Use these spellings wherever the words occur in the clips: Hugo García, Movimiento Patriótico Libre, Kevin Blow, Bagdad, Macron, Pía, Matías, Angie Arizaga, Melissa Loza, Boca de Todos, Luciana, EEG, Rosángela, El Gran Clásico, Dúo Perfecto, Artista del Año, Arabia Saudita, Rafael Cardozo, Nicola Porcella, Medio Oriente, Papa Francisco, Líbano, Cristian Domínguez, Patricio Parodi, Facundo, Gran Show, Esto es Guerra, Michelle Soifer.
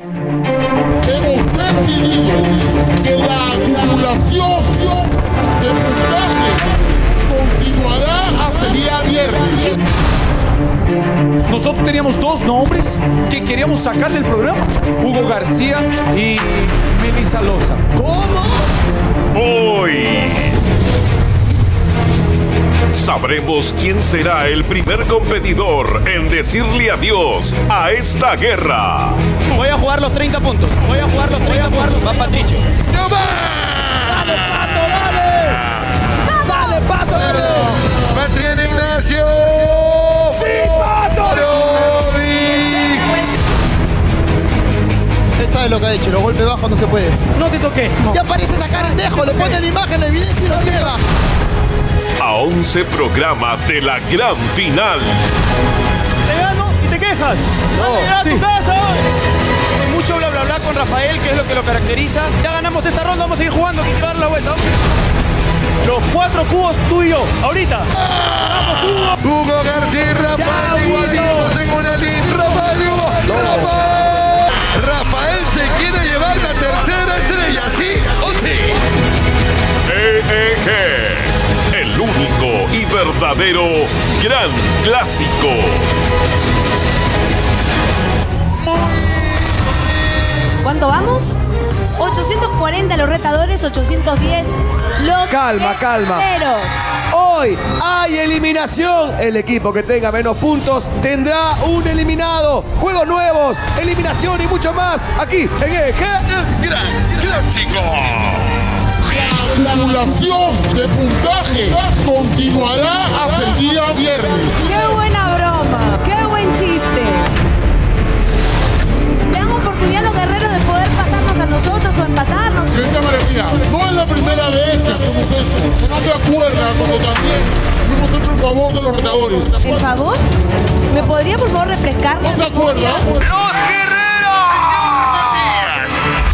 Hemos decidido que la acumulación de puntaje continuará hasta el día viernes. Nosotros teníamos dos nombres que queríamos sacar del programa, Hugo García y Melissa Loza. ¿Cómo? Hoy sabremos quién será el primer competidor en decirle adiós a esta guerra. Voy a jugar los 30 puntos. Voy a jugar los 30 puntos. Va Patricio. ¡Dale, Pato, dale! ¡Vamos! ¡Dale, Pato, dale! ¡Patricio Ignacio! ¡Sí, Pato! Él sabe lo que ha dicho. Los golpes bajos no se puede. No te toqué. No. Ya parece sacar el dejo. Le ponen imagen, evidencia y lo lleva. A 11 programas de la gran final. Te gano y te quejas. No. Sí. Hay mucho bla bla bla con Rafael, que es lo que lo caracteriza. Ya ganamos esta ronda, vamos a seguir jugando, que quiero darle la vuelta. Los 4 cubos tú y yo, ahorita. ¡Vamos, Hugo! Hugo García, Rafael, igualados en una línea. Rafael, Hugo, Rafael. Rafael se quiere llevar la tercera estrella, ¿sí o sí? EEG. El único y verdadero gran clásico. ¿Cuánto vamos? 840 los retadores, 810 los... Calma. Hoy hay eliminación. El equipo que tenga menos puntos tendrá un eliminado. Juegos nuevos, eliminación y mucho más. Aquí en EEG. El gran clásico. La acumulación de puntaje continuará hasta el día viernes. ¡Qué buena broma! ¡Qué buen chiste! Le dan oportunidad a los guerreros de poder pasarnos a nosotros o empatarnos. Señorita María, no es la primera vez que hacemos eso. No se acuerda como también hemos hecho el favor de los retadores. ¿El favor? ¿Me podría por favor refrescar? ¿No se acuerda? ¡Los guerreros!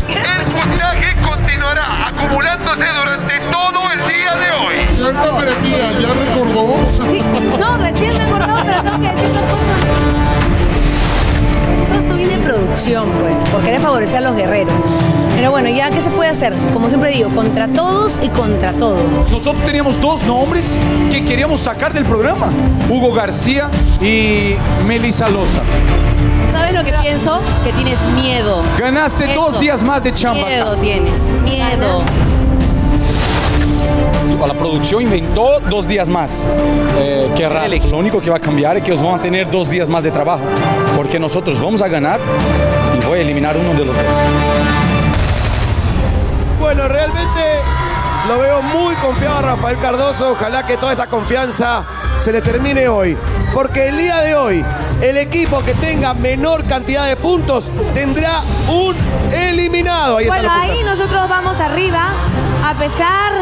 ¡El puntaje continuará acumulándose durante todo el día de hoy! Señorita Pía, ¿ya recordó? Sí, no, recién recordó, pero tengo que decir las cosas. Todo esto viene de producción, pues, por querer favorecer a los guerreros. Pero bueno, ya, ¿qué se puede hacer? Como siempre digo, contra todos y contra todo. Nosotros teníamos dos nombres que queríamos sacar del programa, Hugo García y Melissa Loza. ¿Sabes lo que pienso? Que tienes miedo. Ganaste eso. 2 días más de chamba. Miedo acá. Tienes miedo. La producción inventó 2 días más. Qué raro. Lo único que va a cambiar es que os van a tener 2 días más de trabajo. Porque nosotros vamos a ganar y voy a eliminar uno de los dos. Bueno, realmente lo veo muy confiado a Rafael Cardozo. Ojalá que toda esa confianza se le termine hoy. Porque el día de hoy, el equipo que tenga menor cantidad de puntos tendrá un eliminado. Ahí bueno, ahí nosotros vamos arriba, a pesar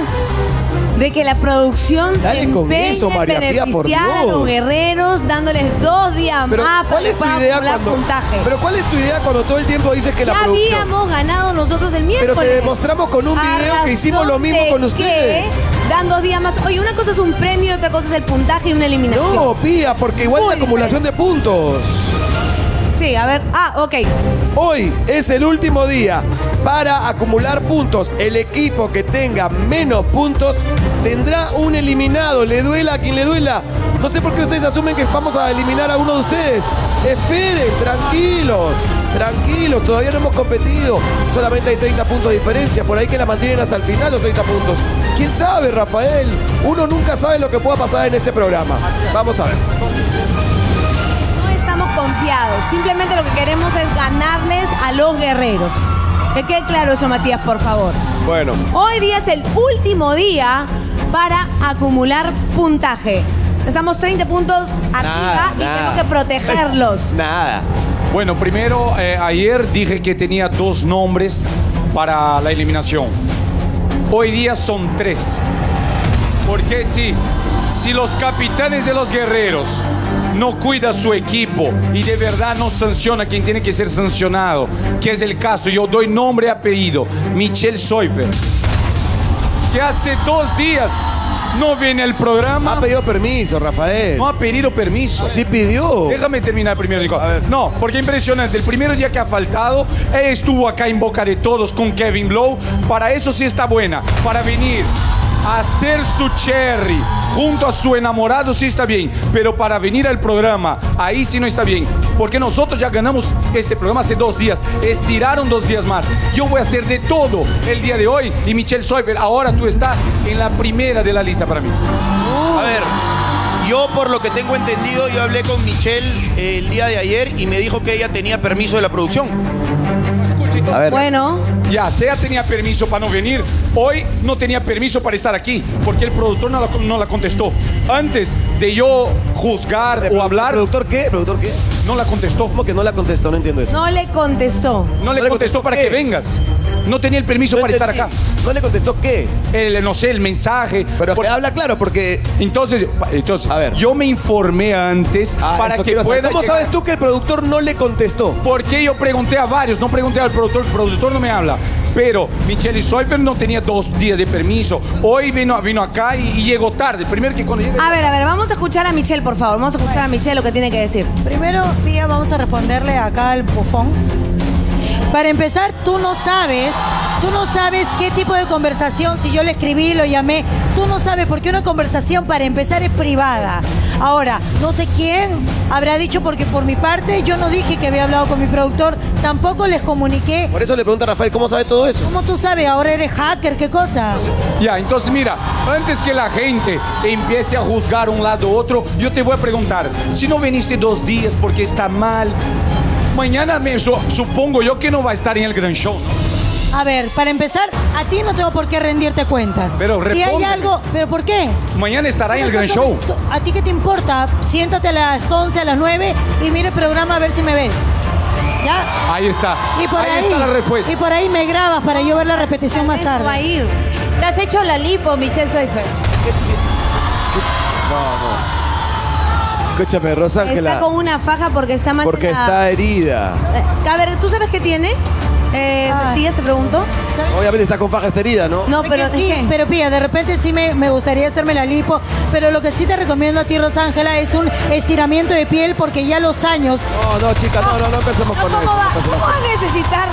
de que la producción se empeña en beneficiar a los guerreros, dándoles 2 días más para acumular puntaje. Pero ¿cuál es tu idea cuando todo el tiempo dices que la producción... Ya habíamos ganado nosotros el miércoles. Pero te demostramos con un video que hicimos lo mismo con ustedes. Dan 2 días más. Oye, una cosa es un premio, otra cosa es el puntaje y una eliminación. No, Pía, porque igual es la acumulación de puntos. Sí, a ver. Ah, ok. Hoy es el último día para acumular puntos. El equipo que tenga menos puntos tendrá un eliminado. Le duela a quien le duela. No sé por qué ustedes asumen que vamos a eliminar a uno de ustedes. Esperen, tranquilos. Tranquilos, todavía no hemos competido. Solamente hay 30 puntos de diferencia. Por ahí que la mantienen hasta el final los 30 puntos. ¿Quién sabe, Rafael? Uno nunca sabe lo que pueda pasar en este programa. Vamos a ver. No estamos confiados. Simplemente lo que queremos es ganarles a los guerreros. Que quede claro eso, Matías, por favor. Bueno. Hoy día es el último día para acumular puntaje. Estamos 30 puntos arriba y tenemos que protegerlos. Bueno, primero, ayer dije que tenía 2 nombres para la eliminación. Hoy día son 3. Porque si los capitanes de los guerreros no cuidan su equipo y de verdad no sanciona a quien tiene que ser sancionado, que es el caso, yo doy nombre y apellido, Michelle Soifer, que hace 2 días No viene al programa. Ha pedido permiso, Rafael. No ha pedido permiso. Sí pidió. Déjame terminar primero, Nico. No, porque impresionante. El primer día que ha faltado, estuvo acá en Boca de Todos con Kevin Blow. Para eso sí está buena. Para venir a hacer su cherry junto a su enamorado sí está bien. Pero para venir al programa, ahí sí no está bien. Porque nosotros ya ganamos este programa hace 2 días. Estiraron 2 días más. Yo voy a hacer de todo el día de hoy. Y Michelle Soifer, ahora tú estás en la primera de la lista para mí. A ver, yo por lo que tengo entendido, yo hablé con Michelle el día de ayer y me dijo que ella tenía permiso de la producción. A ver. Bueno. Ya, Sea tenía permiso para no venir. Hoy no tenía permiso para estar aquí, porque el productor no la contestó. Antes de yo juzgar o hablar... ¿Productor qué? ¿Productor qué? No la contestó. ¿Cómo que no la contestó? No entiendo eso. No le contestó. No le contestó para que vengas. No tenía el permiso para estar acá. ¿No le contestó qué? No sé, el mensaje. Pero porque habla claro, porque... Entonces, a ver. Yo me informé antes para que pueda... ¿Cómo sabes tú que el productor no le contestó? Porque yo pregunté a varios, no pregunté al productor. El productor no me habla. Pero Michelle Soifer no tenía 2 días de permiso. Hoy vino acá y llegó tarde. Primero que cuando llegue... A ver, vamos a escuchar a Michelle, por favor. Vamos a escuchar a Michelle lo que tiene que decir. Primero, Pía, vamos a responderle acá al bufón. Para empezar, tú no sabes qué tipo de conversación, si yo le escribí, lo llamé, tú no sabes porque una conversación para empezar es privada. Ahora, no sé quién habrá dicho porque por mi parte yo no dije que había hablado con mi productor, tampoco les comuniqué. Por eso le pregunto a Rafael, ¿cómo sabes todo eso? ¿Cómo tú sabes? Ahora eres hacker, ¿qué cosa? Ya, entonces mira, antes que la gente empiece a juzgar un lado u otro, yo te voy a preguntar, si no viniste 2 días porque está mal... Mañana supongo yo que no va a estar en el Gran Show, ¿no? A ver, para empezar, a ti no tengo por qué rendirte cuentas. Pero respóndeme. Si hay algo, ¿pero por qué? Mañana estará en el Gran Show. ¿A ti qué te importa? Siéntate a las 11, a las 9 y mira el programa a ver si me ves. ¿Ya? Ahí está. Y por ahí está la respuesta. Y por ahí me grabas para yo ver la repetición más tarde. Va a ir. ¿Te has hecho la lipo, Michelle Soifer? No. Escúchame, Rosángela. Está con una faja porque está manchada. Porque está herida. A ver, ¿tú sabes qué tiene? Pía, te pregunto. Obviamente está con faja, está herida, ¿no? No, pero sí, pero Pía, de repente sí me gustaría hacerme la lipo, pero lo que sí te recomiendo a ti, Rosángela, es un estiramiento de piel porque ya los años... No, chica, no empecemos con eso. ¿Cómo va a necesitar...?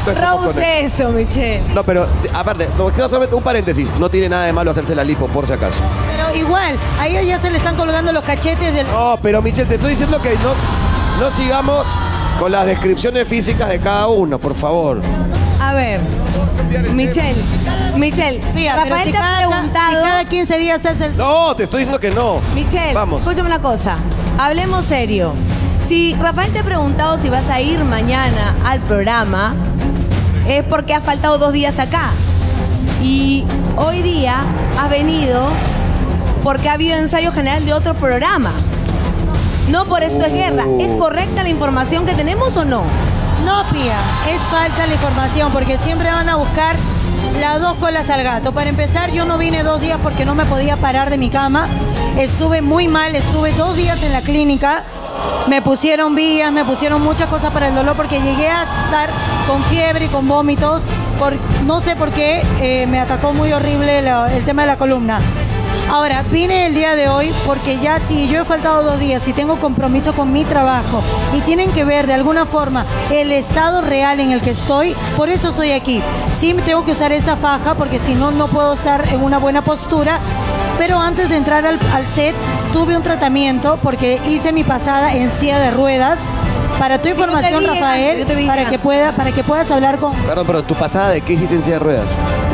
Rouse eso, Michelle. No, pero aparte, queda solamente un paréntesis. No tiene nada de malo hacerse la lipo, por si acaso. Pero igual, a ellos ya se le están colgando los cachetes del... No, pero Michelle, te estoy diciendo que no sigamos con las descripciones físicas de cada uno, por favor. A ver, Michelle, Pía, Rafael si te ha preguntado... Si cada 15 días hace el... No, te estoy diciendo que no. Michelle, vamos. Escúchame una cosa. Hablemos serio. Si Rafael te ha preguntado si vas a ir mañana al programa... es porque has faltado 2 días acá. Y hoy día has venido porque ha habido ensayo general de otro programa. No por Esto es Guerra. ¿Es correcta la información que tenemos o no? No, Pía. Es falsa la información porque siempre van a buscar las dos colas al gato. Para empezar, yo no vine 2 días porque no me podía parar de mi cama. Estuve muy mal, estuve 2 días en la clínica. Me pusieron vías, me pusieron muchas cosas para el dolor porque llegué a estar con fiebre y con vómitos. No sé por qué me atacó muy horrible el tema de la columna. Ahora, vine el día de hoy porque ya si yo he faltado 2 días y tengo compromiso con mi trabajo y tienen que ver de alguna forma el estado real en el que estoy, por eso estoy aquí. Sí tengo que usar esta faja porque si no, no puedo estar en una buena postura. Pero antes de entrar al set, tuve un tratamiento porque hice mi pasada en silla de ruedas. Para tu información, Rafael, para que puedas hablar con... Perdón, pero ¿tu pasada de qué hiciste en silla de ruedas?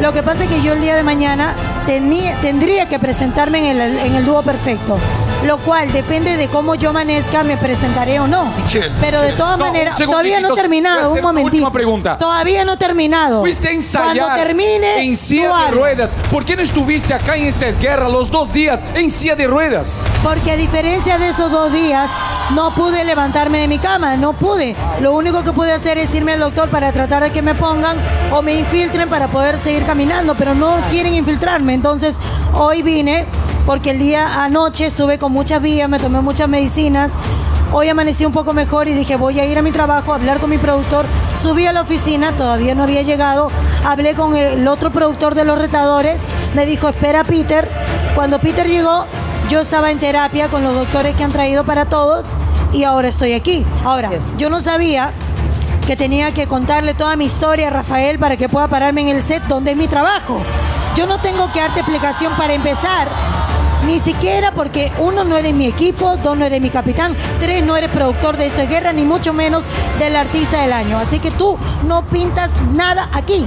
Lo que pasa es que yo el día de mañana tendría que presentarme en el Dúo Perfecto. Lo cual depende de cómo yo amanezca, me presentaré o no. Michelle, pero de todas maneras, todavía no he terminado. Un momentito. Última pregunta. Todavía no he terminado. Fuiste a ensayar. Cuando termine, en silla de ruedas. ¿Por qué no estuviste acá en Esta es Guerra los 2 días en silla de ruedas? Porque a diferencia de esos 2 días, no pude levantarme de mi cama. No pude. Lo único que pude hacer es irme al doctor para tratar de que me pongan o me infiltren para poder seguir caminando. Pero no quieren infiltrarme. Entonces, hoy vine... porque anoche sube con muchas vías, me tomé muchas medicinas. Hoy amanecí un poco mejor y dije, voy a ir a mi trabajo, a hablar con mi productor. Subí a la oficina, todavía no había llegado. Hablé con el otro productor de Los Retadores. Me dijo, espera, Peter. Cuando Peter llegó, yo estaba en terapia con los doctores que han traído para todos y ahora estoy aquí. Ahora, yo no sabía que tenía que contarle toda mi historia a Rafael para que pueda pararme en el set donde es mi trabajo. Yo no tengo que darte explicación para empezar, ni siquiera porque uno, no eres mi equipo, dos, no eres mi capitán, tres, no eres productor de Esto es Guerra, ni mucho menos del Artista del Año. Así que tú no pintas nada aquí.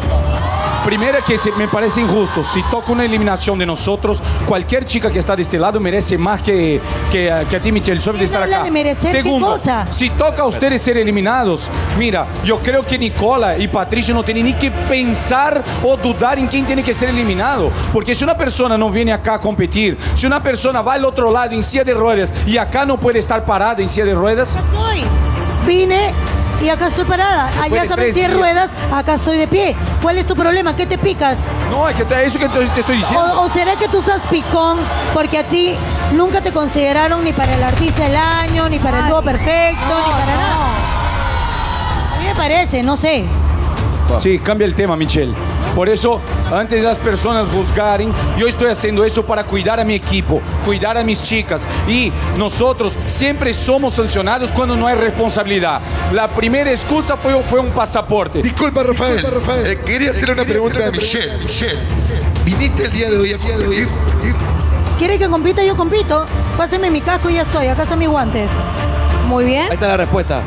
Primero, que me parece injusto, si toca una eliminación de nosotros, cualquier chica que está de este lado merece más que a ti, Michelle Soifer, de estar acá. De merecer. Segundo, si toca a ustedes ser eliminados, mira, yo creo que Nicola y Patricio no tienen ni que pensar o dudar en quién tiene que ser eliminado, porque si una persona no viene acá a competir, si una persona va al otro lado en silla de ruedas y acá no puede estar parada en silla de ruedas. Vine y acá estoy parada. Allá saben si hay ruedas, acá estoy de pie. ¿Cuál es tu problema? ¿Qué te picas? No, es que eso que te estoy diciendo. ¿O será que tú estás picón porque a ti nunca te consideraron ni para el Artista del Año, ni para el Dúo Perfecto, ni para nada? A mí me parece, no sé. Sí, cambia el tema, Michelle. Por eso, antes de las personas juzgaren, yo estoy haciendo eso para cuidar a mi equipo, cuidar a mis chicas. Y nosotros siempre somos sancionados cuando no hay responsabilidad. La primera excusa fue un pasaporte. Disculpa, Rafael. Quería hacerle una pregunta a Michelle. ¿Viniste el día de hoy a competir? ¿Quiere que compita? Yo compito. Páseme mi casco y ya estoy. Acá están mis guantes. Muy bien. Ahí está la respuesta.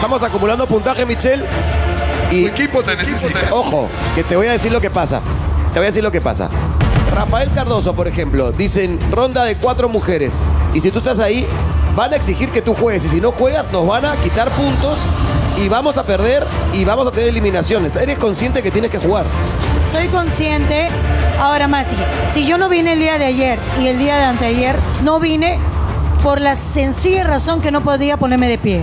Estamos acumulando puntaje, Michelle. Y tu equipo te necesita. Ojo, que te voy a decir lo que pasa. Te voy a decir lo que pasa. Rafael Cardozo, por ejemplo, dicen ronda de 4 mujeres. Y si tú estás ahí, van a exigir que tú juegues. Y si no juegas, nos van a quitar puntos y vamos a perder y vamos a tener eliminaciones. ¿Eres consciente que tienes que jugar? Soy consciente. Ahora, Mati, si yo no vine el día de ayer y el día de anteayer, no vine por la sencilla razón que no podía ponerme de pie.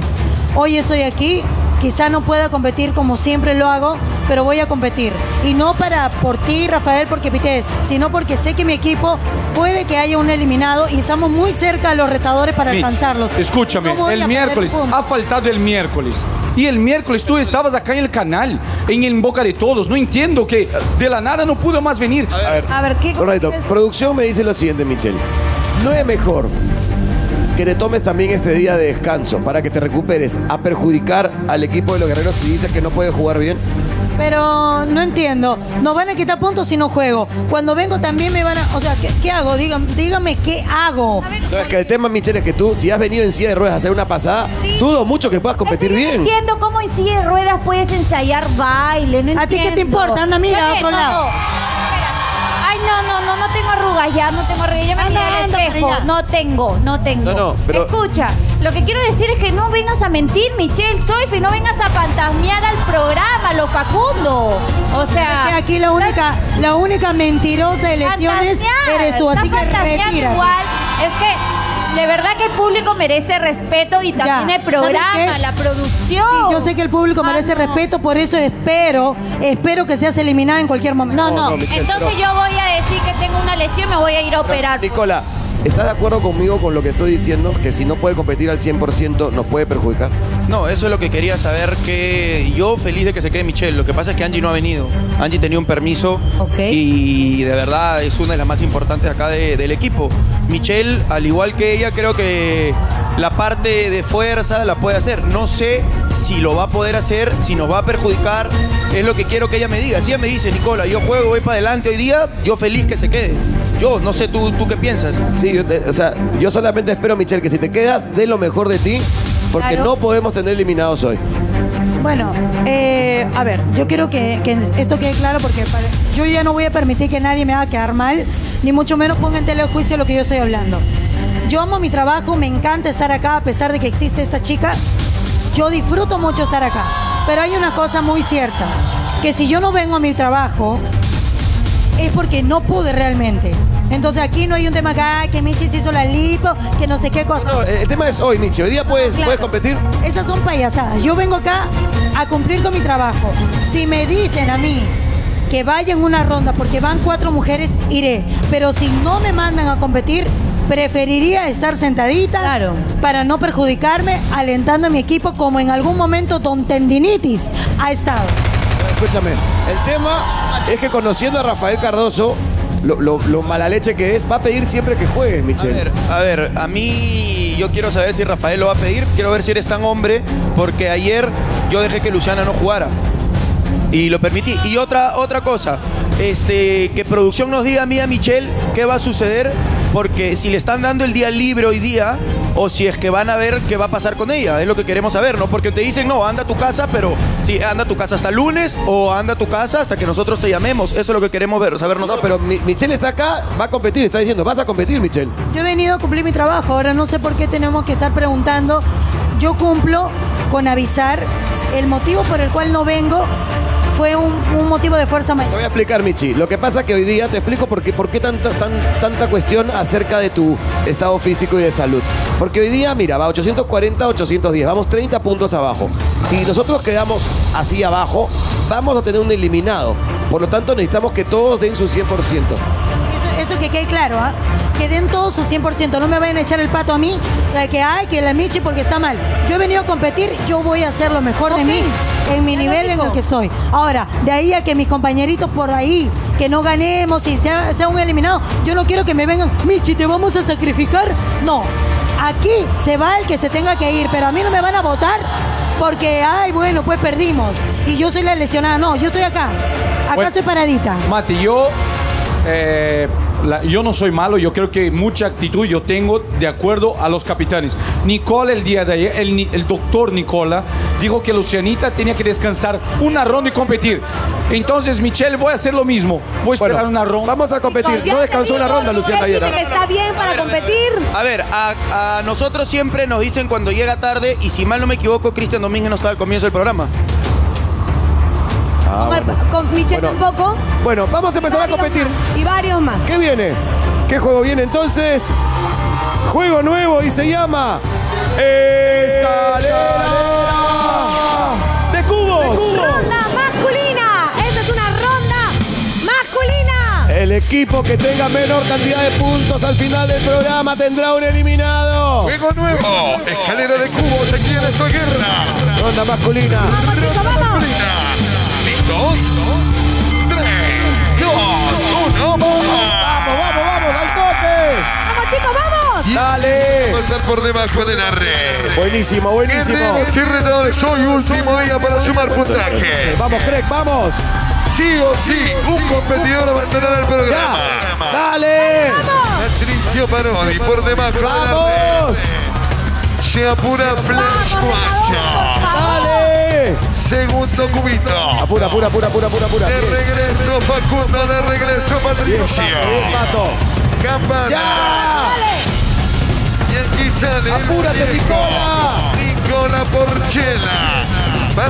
Hoy estoy aquí. Quizá no pueda competir como siempre lo hago, pero voy a competir. Y no por ti, Rafael, porque pites, sino porque sé que mi equipo puede que haya un eliminado y estamos muy cerca de los retadores para alcanzarlos. Escúchame, el miércoles, ha faltado el miércoles. Y el miércoles tú estabas acá en el canal, en el Boca de Todos. No entiendo que de la nada no pudo más venir. A ver, ¿qué? Correcto, producción me dice lo siguiente, Michelle. No es mejor que te tomes también este día de descanso para que te recuperes, a perjudicar al equipo de los guerreros si dices que no puedes jugar bien. Pero no entiendo. Nos van a quitar puntos si no juego. Cuando vengo también me van a... O sea, ¿qué hago? Dígame qué hago. No, es que el tema, Michelle, es que tú, si has venido en silla de ruedas a hacer una pasada, dudo mucho que puedas competir bien. No entiendo cómo en silla de ruedas puedes ensayar baile. No entiendo. ¿A ti qué te importa? Anda, mira, a otro lado. No tengo arrugas ya, ya me miré al espejo. No tengo. No, pero... Escucha, lo que quiero decir es que no vengas a mentir, Michelle Soifer, no vengas a fantasmear al programa, lo Facundo. O sea... Es que aquí la única mentirosa de elecciones eres tú, así que retírate. Igual, es que de verdad que el público merece respeto y también el programa, la producción. Sí, yo sé que el público merece respeto, por eso espero que seas eliminada en cualquier momento. No, Michelle, entonces yo voy a decir que tengo una lesión y me voy a ir a operar. Nicola, ¿estás de acuerdo conmigo con lo que estoy diciendo? Que si no puede competir al 100% nos puede perjudicar. No, eso es lo que quería saber, que yo feliz de que se quede Michelle. Lo que pasa es que Angie no ha venido. Angie tenía un permiso y de verdad es una de las más importantes acá del equipo. Michelle, al igual que ella, creo que la parte de fuerza la puede hacer. No sé si lo va a poder hacer, si nos va a perjudicar. Es lo que quiero que ella me diga. Si ella me dice, Nicola, yo juego, voy para adelante hoy día, yo feliz que se quede. Yo, no sé, ¿tú qué piensas? Sí, yo solamente espero, Michelle, que si te quedas, dé lo mejor de ti, porque no podemos tener eliminados hoy. Bueno, a ver, yo quiero que esto quede claro, porque yo ya no voy a permitir que nadie me haga quedar mal, ni mucho menos ponga en tela de juicio lo que yo estoy hablando. Yo amo mi trabajo, me encanta estar acá a pesar de que existe esta chica. Yo disfruto mucho estar acá. Pero hay una cosa muy cierta, que si yo no vengo a mi trabajo es porque no pude realmente. Entonces aquí no hay un tema acá, que Michi se hizo la lipo, que no sé qué cosa. No, el tema es hoy, Michi. Hoy día puedes competir. Esas son payasadas. Yo vengo acá a cumplir con mi trabajo. Si me dicen a mí que vaya en una ronda porque van 4 mujeres, iré. Pero si no me mandan a competir, preferiría estar sentadita para no perjudicarme, alentando a mi equipo como en algún momento Don Tendinitis ha estado. Escúchame, el tema es que conociendo a Rafael Cardozo, lo mala leche que es, va a pedir siempre que juegues, Michelle. A ver, a mí yo quiero saber si Rafael lo va a pedir, quiero ver si eres tan hombre, porque ayer yo dejé que Luciana no jugara y lo permití. Y otra cosa, que producción nos diga a mí, a Michelle, qué va a suceder, porque si le están dando el día libre hoy día, o si es que van a ver qué va a pasar con ella, es lo que queremos saber, ¿no? Porque te dicen, no, anda a tu casa, pero sí, anda a tu casa hasta el lunes o anda a tu casa hasta que nosotros te llamemos. Eso es lo que queremos ver, saber nosotros. No, pero Michelle está acá, va a competir, está diciendo, vas a competir, Michelle. Yo he venido a cumplir mi trabajo, ahora no sé por qué tenemos que estar preguntando. Yo cumplo con avisar. El motivo por el cual no vengo fue un motivo de fuerza mayor. Te voy a explicar, Michi. Lo que pasa que hoy día te explico por qué tanta cuestión acerca de tu estado físico y de salud. Porque hoy día, mira, va 840, 810. Vamos 30 puntos abajo. Si nosotros quedamos así abajo, vamos a tener un eliminado. Por lo tanto, necesitamos que todos den su 100%. Eso que quede claro, ¿ah? Que den todo su 100%. No me vayan a echar el pato a mí, que la Michi porque está mal. Yo he venido a competir, yo voy a hacer lo mejor de mí, en mi nivel, en el que soy. Ahora, de ahí a que mis compañeritos por ahí, que no ganemos y sea un eliminado, yo no quiero que me vengan, Michi, ¿te vamos a sacrificar? No, aquí se va el que se tenga que ir, pero a mí no me van a votar porque, ay, bueno, pues perdimos. Y yo soy la lesionada, no, yo estoy acá, bueno, estoy paradita. Mati, yo no soy malo, yo creo que mucha actitud yo tengo de acuerdo a los capitanes. Nicola el día de ayer, el doctor Nicola dijo que Lucianita tenía que descansar una ronda y competir. Entonces, Michelle, voy a hacer lo mismo. Voy a esperar una ronda. Vamos a competir. No descansó una ronda, Luciana, ayer. Está bien para competir. A ver, a nosotros siempre nos dicen cuando llega tarde, y si mal no me equivoco, Cristian Domínguez no estaba al comienzo del programa. Ah, bueno. Con Michelle tampoco. Bueno, vamos a empezar a competir. Más. Y varios más. ¿Qué viene? ¿Qué juego viene entonces? Juego nuevo y se llama... ¡Escalera de cubos! ¡Ronda masculina! ¡Esa es una ronda masculina! El equipo que tenga menor cantidad de puntos al final del programa tendrá un eliminado. ¡Juego nuevo! Oh, ¡escalera de cubos! ¡Aquí en Esto es Guerra! ¡Ronda masculina! ¡Vamos, chico, vamos! Dos, tres, dos, uno, vamos. Vamos, vamos, vamos, al toque. Vamos, chicos, vamos. Dale. Pasar por debajo de la red. Buenísimo, buenísimo. Qué retadores hoy, último día para sumar puntaje. Vamos, Craig, vamos. Sí o sí, un competidor abandonará el programa. Ya. Dale. Patricio Parodi por debajo de la red. Se apura Flash Guacha. Dale. Segundo cubito. Apura, apura, apura, apura, apura. De regreso Facundo, de regreso Patricio. Campana. ¡Ya! Y aquí sale Nicola Porcella.